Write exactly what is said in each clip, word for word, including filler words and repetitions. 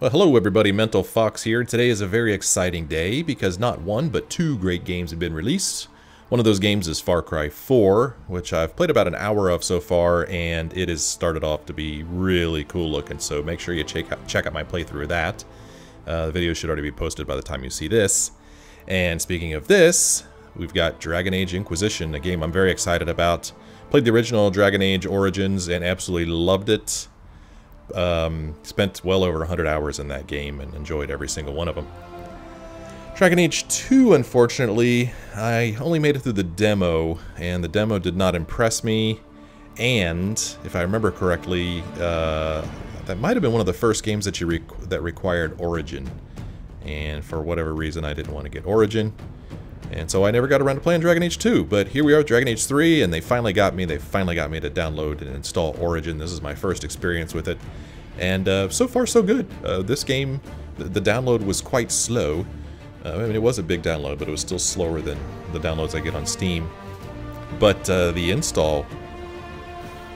Well, hello everybody, Mental Fox here. Today is a very exciting day because not one, but two great games have been released. One of those games is Far Cry four, which I've played about an hour of so far, and it has started off to be really cool looking, so make sure you check out, check out my playthrough of that. Uh, the video should already be posted by the time you see this. And speaking of this, we've got Dragon Age Inquisition, a game I'm very excited about. Played the original Dragon Age Origins and absolutely loved it. Um, spent well over one hundred hours in that game and enjoyed every single one of them. Dragon Age two, unfortunately, I only made it through the demo, and the demo did not impress me, and, if I remember correctly, uh, that might have been one of the first games that, you re that required Origin, and for whatever reason I didn't want to get Origin, and so I never got around to playing Dragon Age two, but here we are with Dragon Age three, and they finally got me, they finally got me to download and install Origin. This is my first experience with it, and uh, so far so good. Uh, this game, th the download was quite slow. Uh, I mean, it was a big download, but it was still slower than the downloads I get on Steam. But uh, the install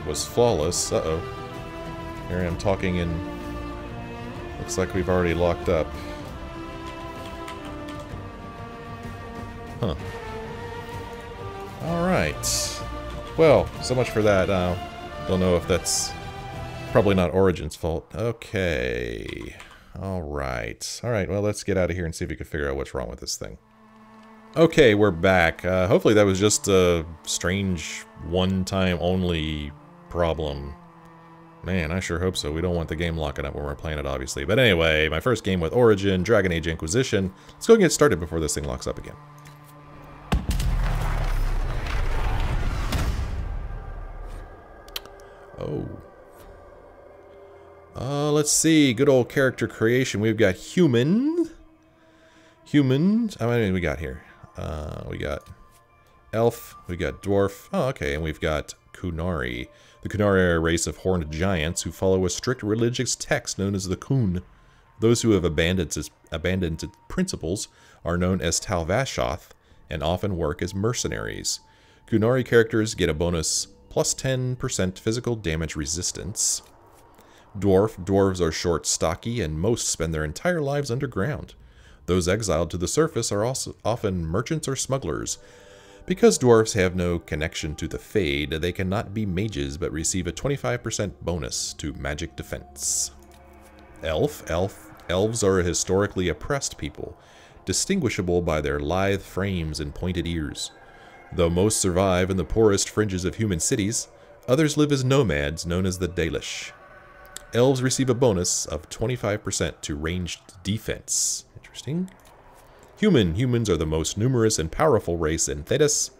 was flawless. Uh-oh. Here I am talking in... Looks like we've already locked up. Huh. Alright. Well, so much for that. I uh, don't know if that's... Probably not Origin's fault. Okay... All right. All right, well, let's get out of here and see if we can figure out what's wrong with this thing. Okay, we're back. Uh, hopefully that was just a strange one-time-only problem. Man, I sure hope so. We don't want the game locking up when we're playing it, obviously. But anyway, my first game with Origin, Dragon Age Inquisition. Let's go and get started before this thing locks up again. Oh... Uh, let's see, good old character creation. We've got human. Humans. How many we got here? Uh, we got elf, we got dwarf. Oh, okay, and we've got Qunari. The Qunari are a race of horned giants who follow a strict religious text known as the Qun. Those who have abandoned its, abandoned its principles are known as Tal Vashoth and often work as mercenaries. Qunari characters get a bonus plus ten percent physical damage resistance. Dwarf. Dwarves are short, stocky, and most spend their entire lives underground. Those exiled to the surface are also often merchants or smugglers. Because dwarves have no connection to the Fade, they cannot be mages but receive a twenty-five percent bonus to magic defense. Elf. Elf. Elves are a historically oppressed people, distinguishable by their lithe frames and pointed ears. Though most survive in the poorest fringes of human cities, others live as nomads known as the Dalish. Elves receive a bonus of twenty-five percent to ranged defense. Interesting. Human. Humans are the most numerous and powerful race in Thedas.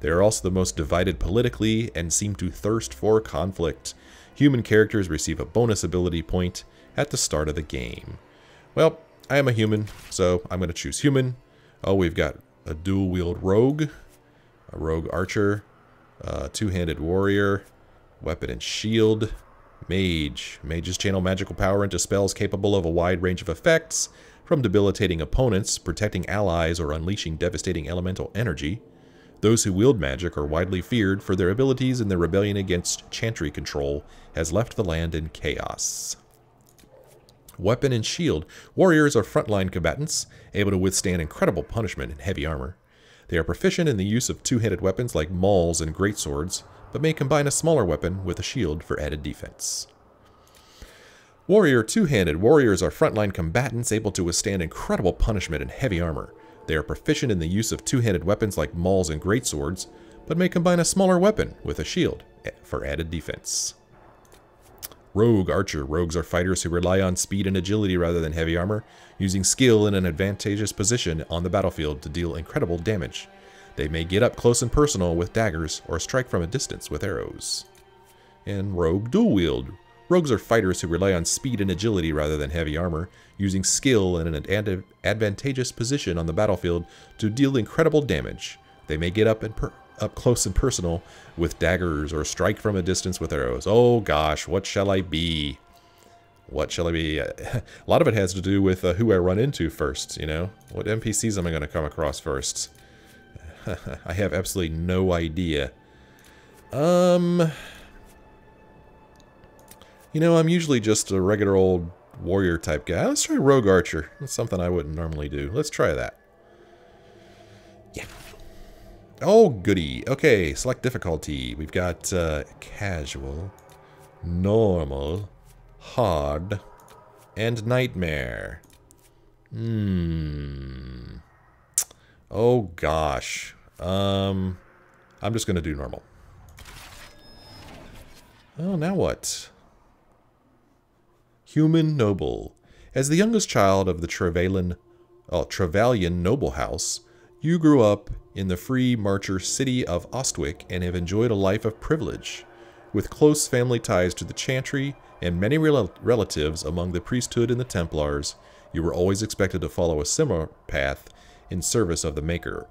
They are also the most divided politically and seem to thirst for conflict. Human characters receive a bonus ability point at the start of the game. Well, I am a human, so I'm going to choose human. Oh, we've got a dual-wield rogue, a rogue archer, a two-handed warrior, weapon and shield. Mage. Mages channel magical power into spells capable of a wide range of effects, from debilitating opponents, protecting allies, or unleashing devastating elemental energy. Those who wield magic are widely feared for their abilities, and their rebellion against Chantry control has left the land in chaos. Weapon and shield. Warriors are frontline combatants, able to withstand incredible punishment in heavy armor. They are proficient in the use of two-handed weapons like mauls and greatswords, but may combine a smaller weapon with a shield for added defense. Warrior two-handed. Warriors are frontline combatants able to withstand incredible punishment in heavy armor. They are proficient in the use of two-handed weapons like mauls and greatswords, but may combine a smaller weapon with a shield for added defense. Rogue archer. Rogues are fighters who rely on speed and agility rather than heavy armor, using skill in an advantageous position on the battlefield to deal incredible damage. They may get up close and personal with daggers or strike from a distance with arrows. And rogue dual-wield. Rogues are fighters who rely on speed and agility rather than heavy armor, using skill in an ad advantageous position on the battlefield to deal incredible damage. They may get up and per up close and personal with daggers or strike from a distance with arrows. Oh gosh, what shall I be? What shall I be? A lot of it has to do with uh, who I run into first, you know? What N P Cs am I going to come across first? I have absolutely no idea. Um, you know, I'm usually just a regular old warrior type guy. Let's try rogue archer. That's something I wouldn't normally do. Let's try that. Yeah. Oh, goody. Okay, select difficulty. We've got uh, casual, normal, hard, and nightmare. Hmm. Oh, gosh. Um, I'm just going to do normal. Oh, now what? Human noble. As the youngest child of the Trevalian, oh, Trevalian noble house, you grew up in the free marcher city of Ostwick and have enjoyed a life of privilege, with close family ties to the Chantry and many rel relatives among the priesthood and the Templars. You were always expected to follow a similar path in service of the Maker,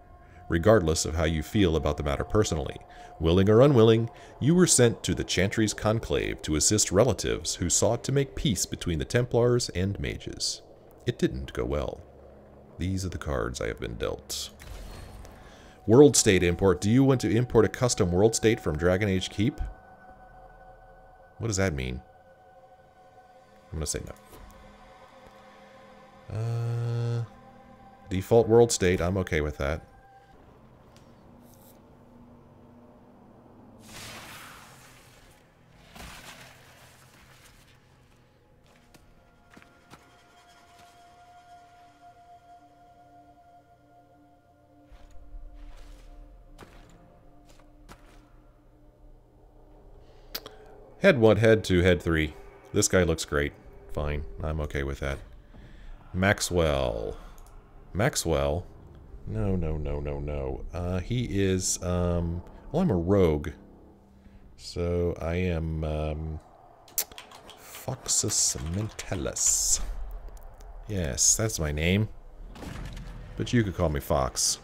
regardless of how you feel about the matter personally. Willing or unwilling, you were sent to the Chantry's Conclave to assist relatives who sought to make peace between the Templars and mages. It didn't go well. These are the cards I have been dealt. World state import. Do you want to import a custom world state from Dragon Age Keep? What does that mean? I'm going to say no. Uh, default world state. I'm okay with that. Head one, head two, head three. This guy looks great. Fine. I'm okay with that. Maxwell. Maxwell? No, no, no, no, no. Uh, he is, um... well, I'm a rogue. So, I am, um... Foxus Mentellus. Yes, that's my name. But you could call me Fox.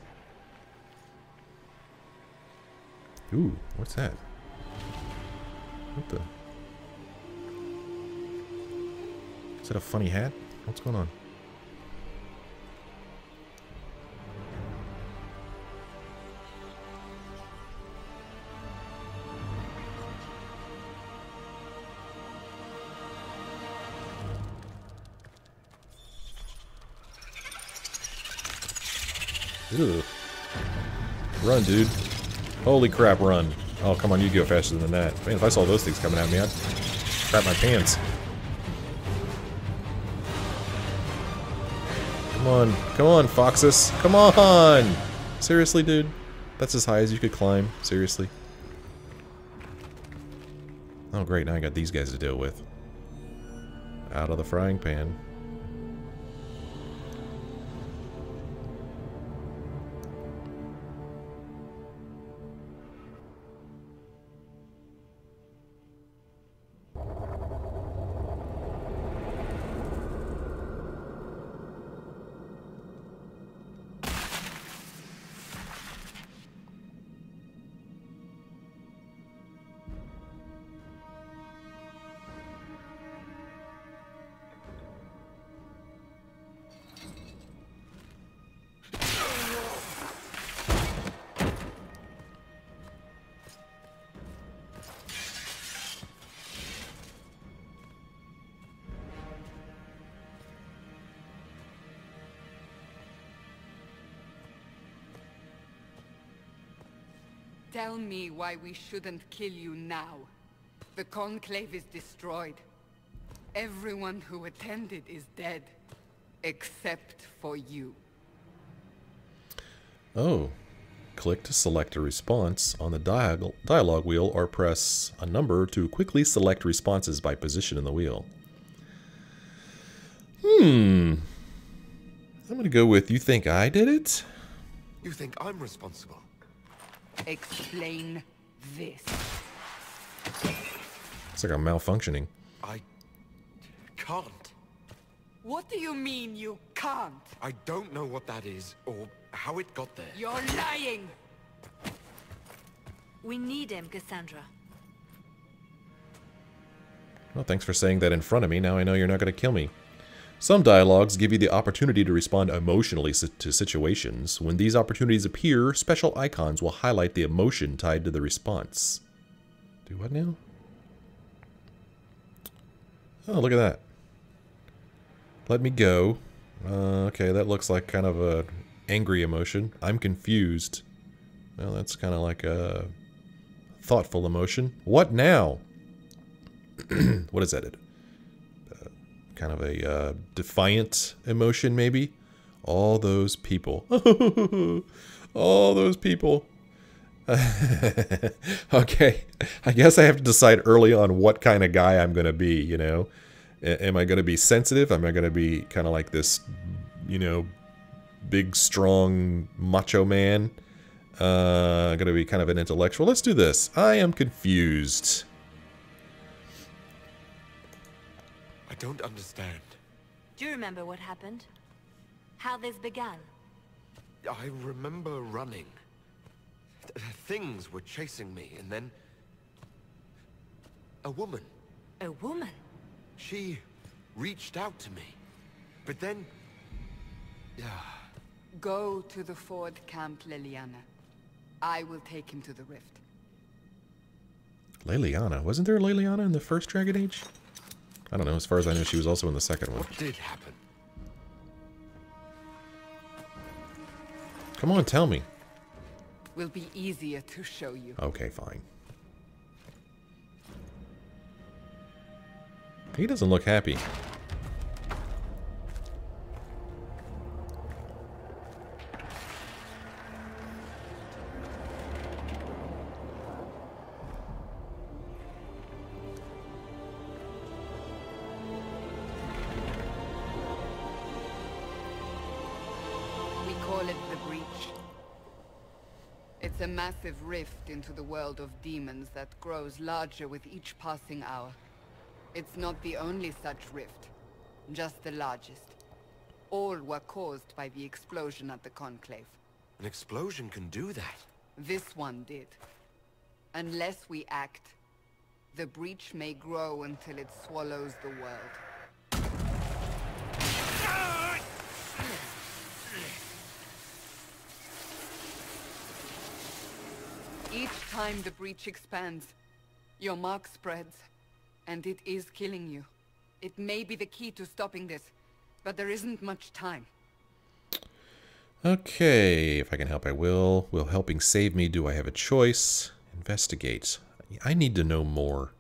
Ooh, what's that? What the? Is that a funny hat? What's going on? Ew. Run, dude. Holy crap, run. Oh, come on, you'd go faster than that. Man, if I saw those things coming at me, I'd crap my pants. Come on. Come on, Foxus. Come on! Seriously, dude? That's as high as you could climb. Seriously. Oh, great. Now I got these guys to deal with. Out of the frying pan. Tell me why we shouldn't kill you now. The Conclave is destroyed. Everyone who attended is dead, except for you. Oh. Click to select a response on the dial dialogue wheel or press a number to quickly select responses by position in the wheel. Hmm. I'm going to go with, you think I did it? You think I'm responsible? Explain this. It's like I'm malfunctioning. I can't. What do you mean you can't? I don't know what that is or how it got there. You're lying. We need him, Cassandra. Well, thanks for saying that in front of me. Now I know you're not going to kill me. Some dialogues give you the opportunity to respond emotionally to situations. When these opportunities appear, special icons will highlight the emotion tied to the response. Do what now? Oh, look at that. Let me go. Uh, okay, that looks like kind of a angry emotion. I'm confused. Well, that's kind of like a thoughtful emotion. What now? What is that? Uh, kind of a uh, defiant emotion, maybe? All those people. All those people. Okay, I guess I have to decide early on what kind of guy I'm going to be, you know? A- am I going to be sensitive? Am I going to be kind of like this, you know, big, strong, macho man? Uh, I'm going to be kind of an intellectual. Let's do this. I am confused. I don't understand. Do you remember what happened? How this began? I remember running. Th- things were chasing me, and then... A woman. A woman? She reached out to me, but then... Yeah. Go to the Ford camp, Leliana. I will take him to the rift. Leliana? Wasn't there a Leliana in the first Dragon Age? I don't know. As far as I know, she was also in the second one. What did happen? Come on, tell me. Will be easier to show you. Okay, fine. He doesn't look happy. We call it the Breach. It's a massive rift into the world of demons that grows larger with each passing hour. It's not the only such rift, just the largest. All were caused by the explosion at the Conclave. An explosion can do that? This one did. Unless we act, the Breach may grow until it swallows the world. Each time the Breach expands, your mark spreads. And it is killing you. It may be the key to stopping this, but there isn't much time. Okay, if I can help, I will. Will helping save me? Do I have a choice? Investigate. I need to know more.